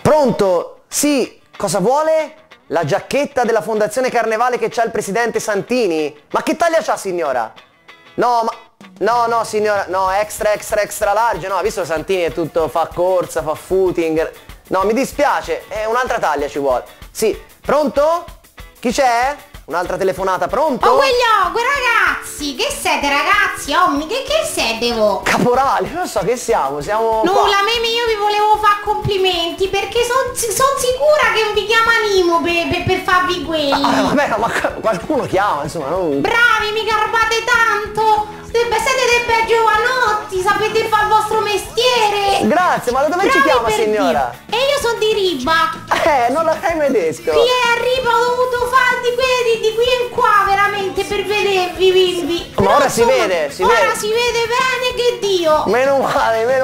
Pronto? Sì, cosa vuole? La giacchetta della Fondazione Carnevale che c'ha il presidente Santini? Ma che taglia c'ha, signora? No, ma... No, signora, no, extra large, no, visto Santini è tutto, fa corsa, fa footing... No, mi dispiace, è un'altra taglia ci vuole. Sì, pronto? Chi c'è? Un'altra telefonata, pronto? Oh, quell'ogo, ragazzi! Che siete, ragazzi? Ommi, che siete voi? Caporali, non so che siamo nulla, qua. Meme, io vi volevo fare complimenti perché sono sicura che vi chiama Nimo per farvi quelli. Vabbè, ma qualcuno chiama, insomma, non... Bravi, mi garbate tanto! Siete dei bei giovanotti, sapete fare il vostro mestiere! Grazie, ma da dove ci chiama, signora? Dio. E io sono di Riba! Non la fai mai detto! Qui a Riba ho dovuto fare di qui in qua veramente per vedervi, bimbi! Ma però ora insomma, si vede bene, che Dio! Meno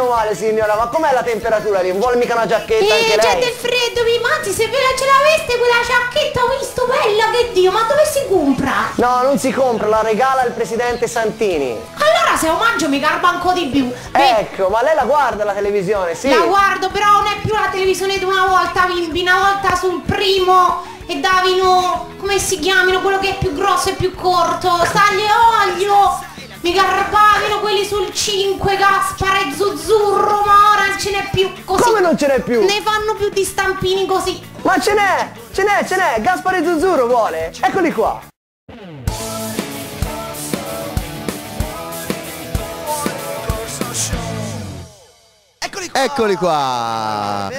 male signora, ma com'è la temperatura lì? Non vuole mica una giacchetta anche lei? C'è del freddo, vi mangi, se ve la ce l'aveste quella giacchetta, ho visto, bella, che Dio, ma dove si compra? No, non si compra, la regala il presidente Santini! Allora se lo mangio mi carbo ancora di più. Beh, ecco, ma lei la guarda la televisione? Sì, la guardo, però non è più la televisione di una volta, bimbi. Una volta sul primo e davano, come si chiamano, quello che è più grosso e più corto, Sale e Olio, mi garbavano quelli sul 5, Gaspare Zuzzurro, ma ora non ce n'è più così. Come non ce n'è più? Ne fanno più di stampini così. Ma ce n'è, Gaspare Zuzzurro vuole, eccoli qua. Eccoli qua!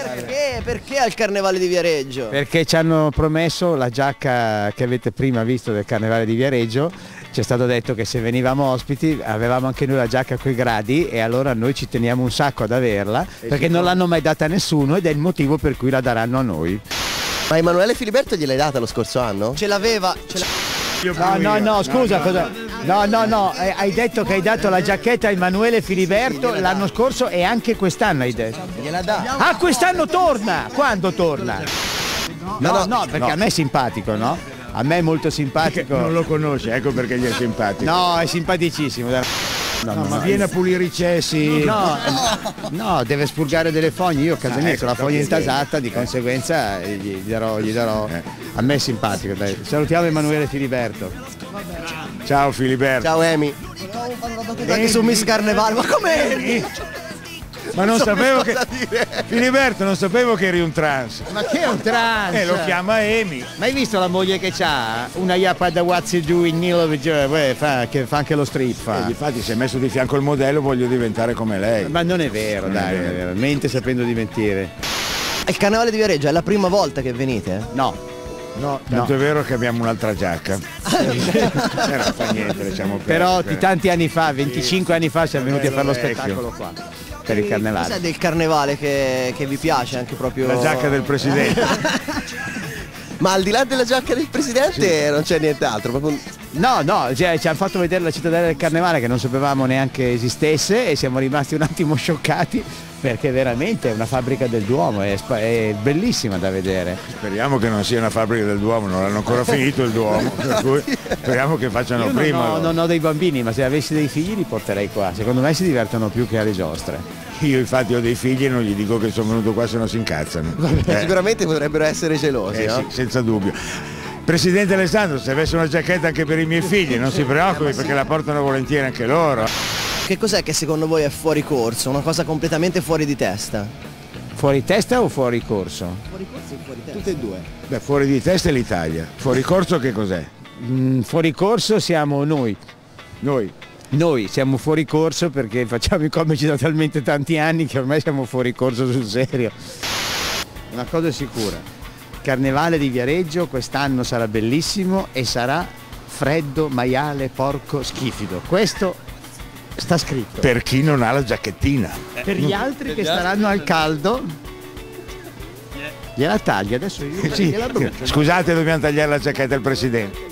Perché al Carnevale di Viareggio? Perché ci hanno promesso la giacca che avete prima visto del Carnevale di Viareggio. Ci è stato detto che se venivamo ospiti avevamo anche noi la giacca coi gradi, e allora noi ci teniamo un sacco ad averla perché non l'hanno mai data a nessuno, ed è il motivo per cui la daranno a noi. Ma Emanuele Filiberto gliel'hai data lo scorso anno? No, scusa, cosa... No, hai detto che hai dato la giacchetta a Emanuele Filiberto l'anno scorso e anche quest'anno hai detto. Gliela dà. Ah, quest'anno torna! Quando torna? No, perché a me è simpatico, no? A me è molto simpatico. Perché non lo conosce, ecco perché gli è simpatico. No, è simpaticissimo. No, ma viene a pulire i cessi. No, deve spurgare delle fogne. Io a casa mia ho la fogna intasata, di conseguenza gli darò. A me è simpatico, dai. Salutiamo Emanuele Filiberto. Ciao Filiberto. Ciao Emi. Vieni su Miss Carnevale, ma come eri? Ma non sapevo che... Filiberto, non sapevo che eri un trans. Ma che è un trans? Lo chiama Emi. Ma hai visto la moglie che c'ha? Una Yapa da What's It Do in Nilovage, che fa anche lo strip. Infatti si è messo di fianco il modello, voglio diventare come lei. Ma non è vero, dai, non è vero. Mente sapendo di mentire. Il Carnevale di Viareggio è la prima volta che venite? No, tanto è vero che abbiamo un'altra giacca. Però fa niente, diciamo. Però di tanti anni fa, 25 anni fa, siamo venuti a fare lo spettacolo qua per il Carnevale. Cos'è del Carnevale che vi piace anche proprio? La giacca del presidente. Ma al di là della giacca del presidente non c'è nient'altro, proprio... No, cioè, ci hanno fatto vedere la cittadella del Carnevale che non sapevamo neanche esistesse, e siamo rimasti un attimo scioccati perché veramente è una fabbrica del Duomo, è bellissima da vedere. Speriamo che non sia una fabbrica del Duomo, non l'hanno ancora finito il Duomo, per cui speriamo che facciano prima. Non ho dei bambini, ma se avessi dei figli li porterei qua, secondo me si divertono più che alle giostre. Io infatti ho dei figli e non gli dico che sono venuto qua, se no si incazzano. Sicuramente potrebbero essere gelosi, no? Sì, senza dubbio. Presidente Alessandro, se avesse una giacchetta anche per i miei figli, non si preoccupi perché la portano volentieri anche loro. Che cos'è che secondo voi è fuori corso? Una cosa completamente fuori di testa? Fuori testa o fuori corso? Fuori corso e fuori testa. Tutte e due. Beh, fuori di testa è l'Italia. Fuori corso che cos'è? Fuori corso siamo noi. Noi siamo fuori corso perché facciamo i comici da talmente tanti anni che ormai siamo fuori corso sul serio. Una cosa è sicura, Carnevale di Viareggio quest'anno sarà bellissimo e sarà freddo, maiale, porco, schifido. Questo sta scritto. Per chi non ha la giacchettina. Per gli altri che staranno al caldo, gliela taglia adesso io. Gliela brucio. Scusate, dobbiamo tagliare la giacchetta al presidente.